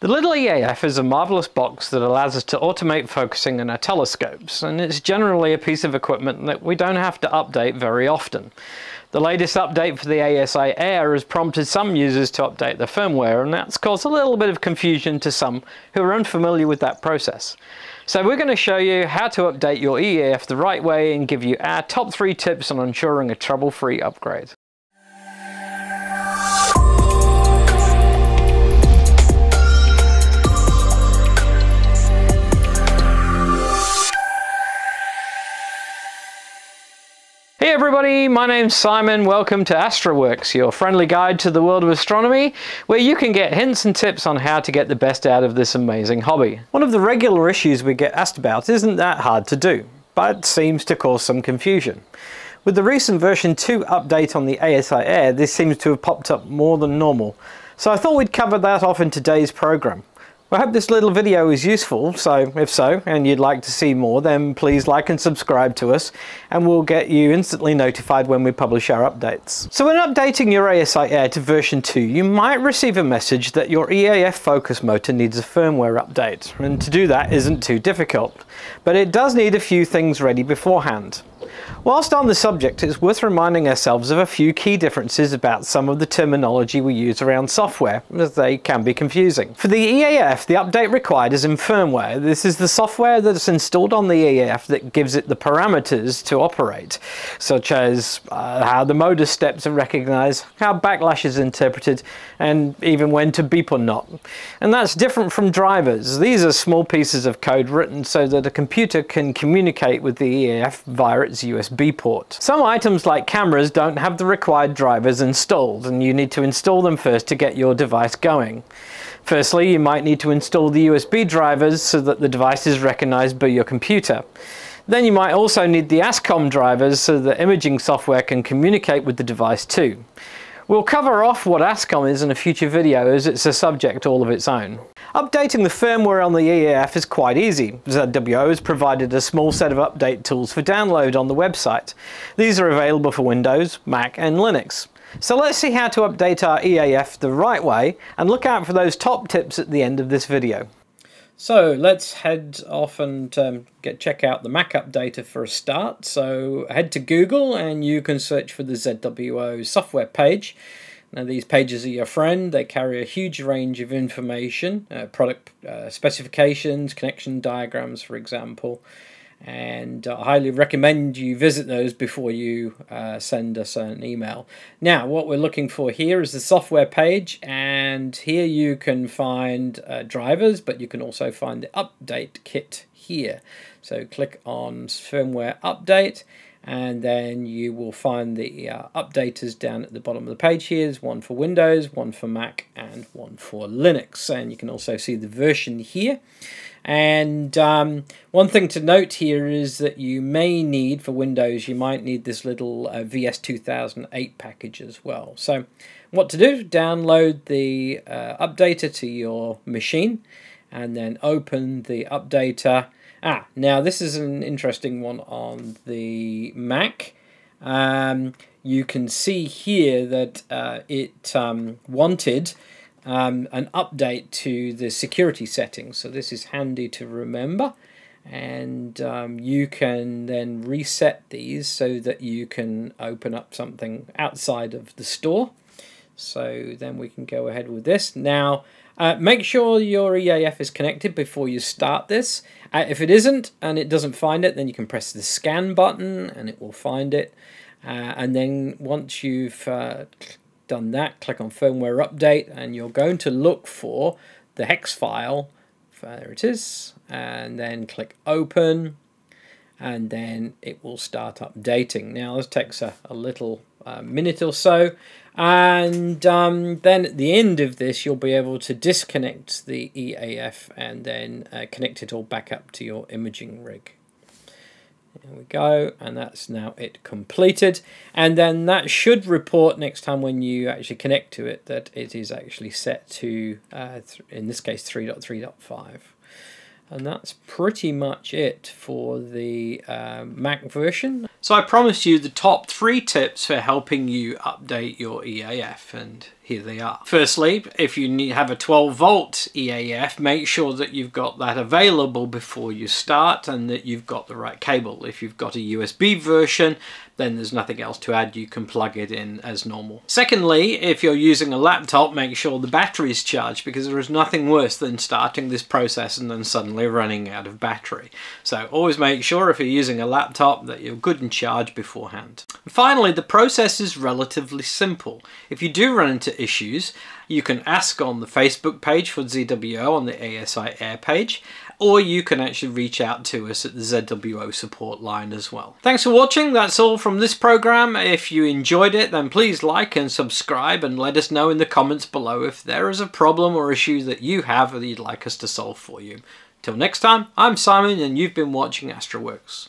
The little EAF is a marvelous box that allows us to automate focusing in our telescopes, and it's generally a piece of equipment that we don't have to update very often. The latest update for the ASI Air has prompted some users to update their firmware, and that's caused a little bit of confusion to some who are unfamiliar with that process. So we're going to show you how to update your EAF the right way and give you our top 3 tips on ensuring a trouble-free upgrade. Hey everybody, my name's Simon. Welcome to Astroworkz, your friendly guide to the world of astronomy, where you can get hints and tips on how to get the best out of this amazing hobby. One of the regular issues we get asked about isn't that hard to do, but seems to cause some confusion. With the recent version 2 update on the ASI Air, this seems to have popped up more than normal, so I thought we'd cover that off in today's program. I hope this little video is useful, so if so, and you'd like to see more, then please like and subscribe to us, and we'll get you instantly notified when we publish our updates. So when updating your ASI Air to version 2, you might receive a message that your EAF focus motor needs a firmware update, and to do that isn't too difficult, but it does need a few things ready beforehand. Whilst on the subject, it's worth reminding ourselves of a few key differences about some of the terminology we use around software, as they can be confusing. For the EAF, the update required is in firmware. This is the software that's installed on the EAF that gives it the parameters to operate, such as how the motor steps are recognised, how backlash is interpreted, and even when to beep or not. And that's different from drivers. These are small pieces of code written so that a computer can communicate with the EAF via its USB port. Some items like cameras don't have the required drivers installed, and you need to install them first to get your device going. Firstly, you might need to install the USB drivers so that the device is recognized by your computer. Then you might also need the ASCOM drivers so that imaging software can communicate with the device too. We'll cover off what ASCOM is in a future video, as it's a subject all of its own. Updating the firmware on the EAF is quite easy. ZWO has provided a small set of update tools for download on the website. These are available for Windows, Mac and Linux. So let's see how to update our EAF the right way, and look out for those top tips at the end of this video. So let's head off and check out the Mac updater for a start. So head to Google and you can search for the ZWO software page. Now these pages are your friend. They carry a huge range of information, product specifications, connection diagrams for example. And I highly recommend you visit those before you send us an email. Now what we're looking for here is the software page, and here you can find drivers, but you can also find the update kit here. So click on firmware update, and then you will find the updaters down at the bottom of the page. Here's one for Windows, one for Mac and one for Linux, and you can also see the version here. And one thing to note here is that you may need, for Windows, you might need this little VS 2008 package as well. So what to do, download the updater to your machine and then open the updater. Now this is an interesting one on the Mac. You can see here that it wanted an update to the security settings, so this is handy to remember. And you can then reset these so that you can open up something outside of the store. So then we can go ahead with this. Now make sure your EAF is connected before you start this. If it isn't and it doesn't find it, then you can press the scan button and it will find it. And then once you've done that, click on firmware update, and you're going to look for the hex file. There it is. And then click open, and then it will start updating. Now this takes a little minute or so, and then at the end of this you'll be able to disconnect the EAF and then connect it all back up to your imaging rig. There we go, and that's now it completed, and then that should report next time when you actually connect to it that it is actually set to in this case 3.3.5. And that's pretty much it for the Mac version. So I promised you the top 3 tips for helping you update your EAF, and here they are. Firstly, if you have a 12 volt EAF, make sure that you've got that available before you start and that you've got the right cable. If you've got a USB version, then there's nothing else to add, you can plug it in as normal. Secondly, if you're using a laptop, make sure the battery is charged, because there is nothing worse than starting this process and then suddenly running out of battery. So always make sure if you're using a laptop that you're good and charged beforehand. And finally, the process is relatively simple. If you do run into issues, you can ask on the Facebook page for ZWO on the ASI Air page, or you can actually reach out to us at the ZWO support line as well. Thanks for watching, that's all from this program. If you enjoyed it, then please like and subscribe, and let us know in the comments below if there is a problem or issue that you have that you'd like us to solve for you. Till next time, I'm Simon and you've been watching Astroworkz.